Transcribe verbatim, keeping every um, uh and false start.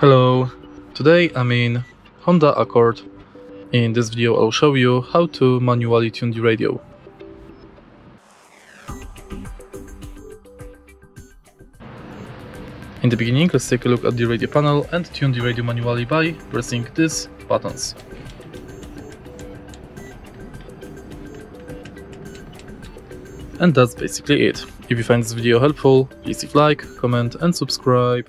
Hello, today I'm in Honda Accord. In this video I'll show you how to manually tune the radio. In the beginning, let's take a look at the radio panel and tune the radio manually by pressing these buttons. And that's basically it. If you find this video helpful, please leave a like, comment and subscribe.